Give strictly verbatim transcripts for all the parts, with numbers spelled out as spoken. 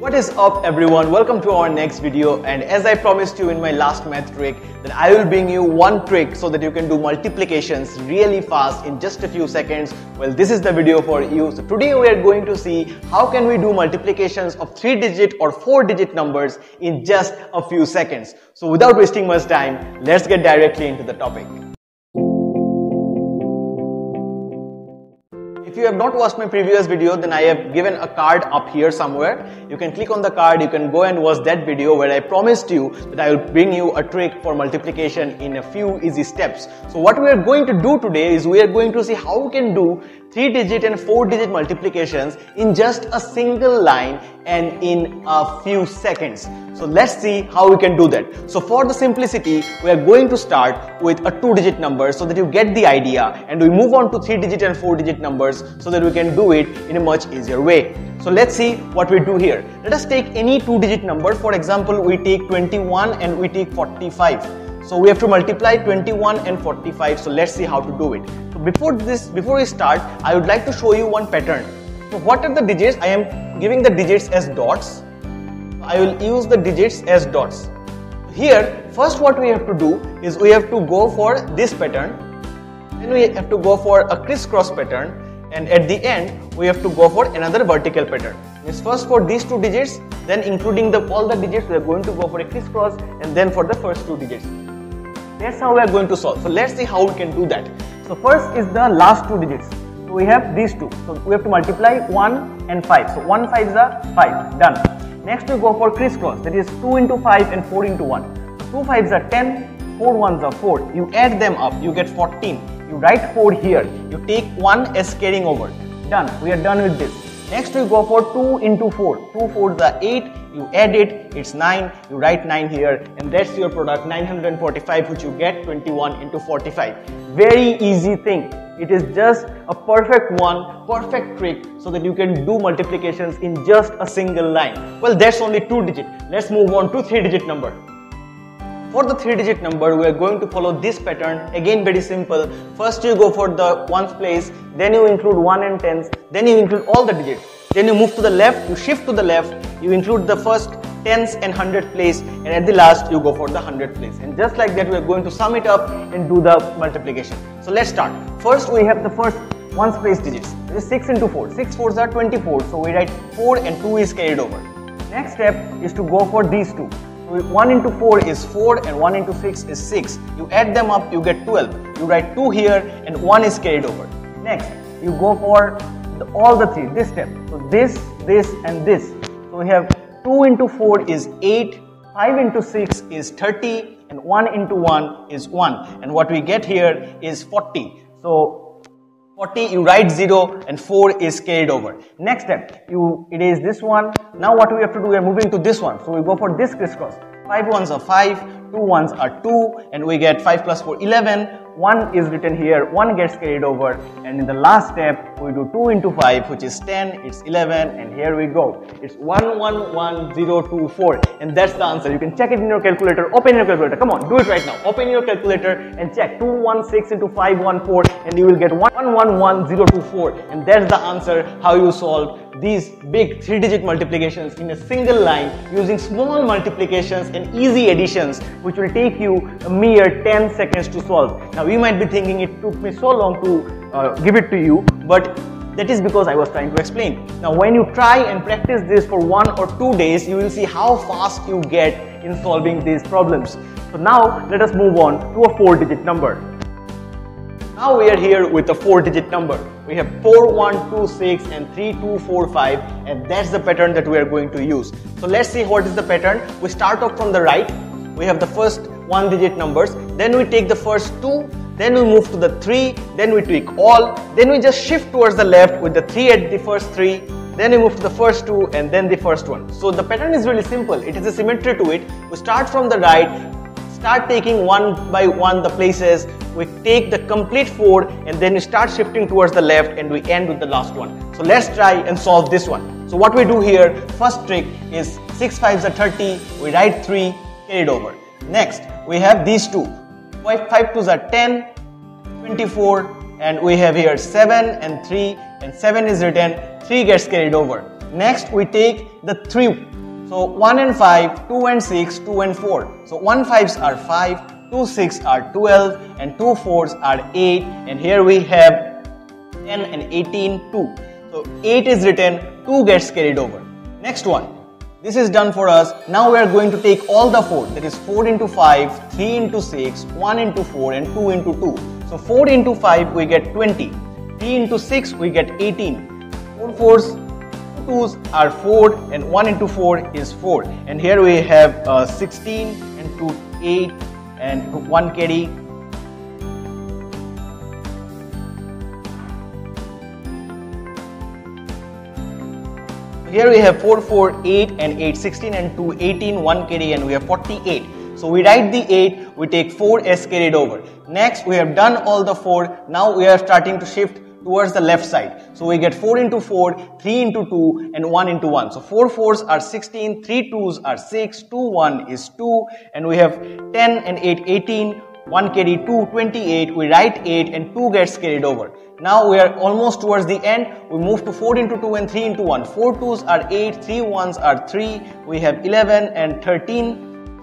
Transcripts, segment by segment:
What is up everyone, welcome to our next video, and as I promised you in my last math trick that I will bring you one trick so that you can do multiplications really fast in just a few seconds. Well, this is the video for you. So today we are going to see how can we do multiplications of three digit or four digit numbers in just a few seconds. So without wasting much time, let's get directly into the topic. If you have not watched my previous video, then I have given a card up here somewhere. You can click on the card, you can go and watch that video where I promised you that I will bring you a trick for multiplication in a few easy steps. So what we are going to do today is we are going to see how we can do three digit and four digit multiplications in just a single line and in a few seconds. So let's see how we can do that. So for the simplicity, we are going to start with a two digit number so that you get the idea, and we move on to three digit and four digit numbers so that we can do it in a much easier way. So let's see what we do here. Let us take any two digit number. For example, we take twenty-one and we take forty-five. So we have to multiply twenty-one and forty-five. So let's see how to do it. So before this, before we start, I would like to show you one pattern. So what are the digits? I am giving the digits as dots. I will use the digits as dots. Here, first what we have to do is we have to go for this pattern. Then we have to go for a crisscross pattern. And at the end, we have to go for another vertical pattern. It's first for these two digits, then including the, all the digits, we are going to go for a crisscross and then for the first two digits. That's how we are going to solve. So let's see how we can do that. So first is the last two digits. So we have these two. So we have to multiply one and five. So one, five is a five. Done. Next we go for crisscross. That is two into five and four into one. So two fives are ten, four ones are four. You add them up, you get fourteen. You write four here. You take one as carrying over. Done. We are done with this. Next we go for two into four. two fours are eight. You add it, it's nine, you write nine here, and that's your product nine hundred forty-five, which you get twenty-one into forty-five. Very easy thing. It is just a perfect one, perfect trick so that you can do multiplications in just a single line. Well, that's only two digit. Let's move on to three digit number. For the three digit number, we are going to follow this pattern. Again, very simple. First you go for the ones place, then you include one and tens, then you include all the digits. Then you move to the left, you shift to the left, you include the first tens and hundred place, and at the last you go for the hundred place. And just like that, we are going to sum it up and do the multiplication. So let's start. First we have the first ones place digits. It is six into four. six fours are twenty-four. So we write four and two is carried over. Next step is to go for these two. So one into four is four and one into six is six. You add them up, you get twelve. You write two here and one is carried over. Next, you go for the, all the three, this step. So this, this and this. So we have two into four is eight, five into six is thirty, and one into one is one. And what we get here is forty. So forty, you write zero and four is carried over. Next step, you erase this one. Now what we have to do, we are moving to this one. So we go for this crisscross. five ones are five, two ones are two, and we get five plus four, eleven. one is written here, one gets carried over, and in the last step we do two into five, which is ten, it's eleven, and here we go. It's one one one zero two four, and that's the answer. You can check it in your calculator. Open your calculator, come on, do it right now. Open your calculator and check two one six into five one four, and you will get one one one zero two four, and that's the answer how you solve these big three digit multiplications in a single line using small multiplications and easy additions, which will take you a mere ten seconds to solve. Now you might be thinking it took me so long to uh, give it to you, but that is because I was trying to explain. Now when you try and practice this for one or two days, you will see how fast you get in solving these problems. So now let us move on to a four digit number. Now we are here with a four digit number. We have four, one, two, six and three, two, four, five, and that's the pattern that we are going to use. So let's see what is the pattern. We start off from the right. We have the first one digit numbers. Then we take the first two. Then we move to the three. Then we take all. Then we just shift towards the left with the three at the first three. Then we move to the first two and then the first one. So the pattern is really simple. It is a symmetry to it. We start from the right. Start taking one by one the places, we take the complete four, and then we start shifting towards the left, and we end with the last one. So let's try and solve this one. So what we do here, first trick is six fives are thirty, we write three, carried over. Next, we have these two, five, five twos are ten, twenty-four, and we have here seven and three, and seven is written, three gets carried over. Next we take the three. So one and five, two and six, two and four. So one fives are five, two six are twelve, and two fours are eight. And here we have ten and eighteen, two. So eight is written, two gets carried over. Next one. This is done for us. Now we are going to take all the four. That is four into five, three into six, one into four, and two into two. So four into five we get twenty. three into six we get eighteen. four fours. twos are four, and one into four is four, and here we have uh, sixteen and two eight and one carry. Here we have four four eight and eight sixteen and two eighteen one carry, and we have forty-eight. So we write the eight, we take four as carried over. Next we have done all the four. Now we are starting to shift towards the left side. So we get four into four, three into two, and one into one. So four fours are sixteen, three twos are six, two one is two, and we have ten and eight eighteen, one carry two twenty-eight, we write eight and two gets carried over. Now we are almost towards the end. We move to four into two and three into one. four twos are eight, three ones are three, we have eleven and thirteen.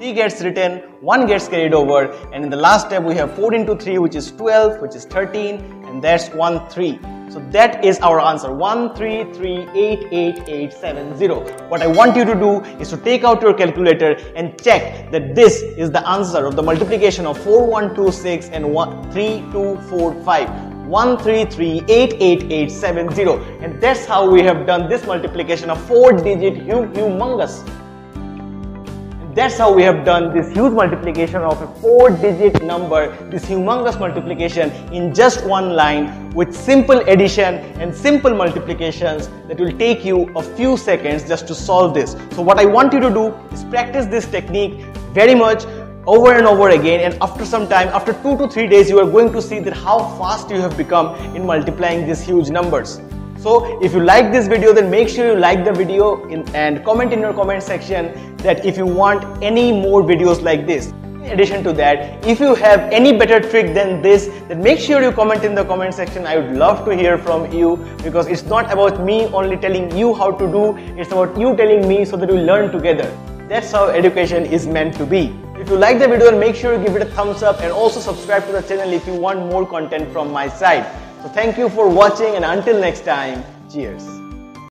three gets written, one gets carried over, and in the last step we have four into three, which is twelve, which is thirteen, and that's one three. So that is our answer, one three three eight eight eight seven zero. What I want you to do is to take out your calculator and check that this is the answer of the multiplication of four one two six and one three two four five. one three three eight eight eight seven zero, and that's how we have done this multiplication of four digit hum humongous. That's how we have done this huge multiplication of a four-digit number, this humongous multiplication in just one line with simple addition and simple multiplications that will take you a few seconds just to solve this. So what I want you to do is practice this technique very much over and over again, and after some time, after two to three days, you are going to see that how fast you have become in multiplying these huge numbers. So if you like this video, then make sure you like the video in, and comment in your comment section that if you want any more videos like this. In addition to that, if you have any better trick than this, then make sure you comment in the comment section. I would love to hear from you, because it's not about me only telling you how to do, it's about you telling me so that we learn together. That's how education is meant to be. If you like the video, then make sure you give it a thumbs up and also subscribe to the channel if you want more content from my side. So thank you for watching, and until next time, cheers.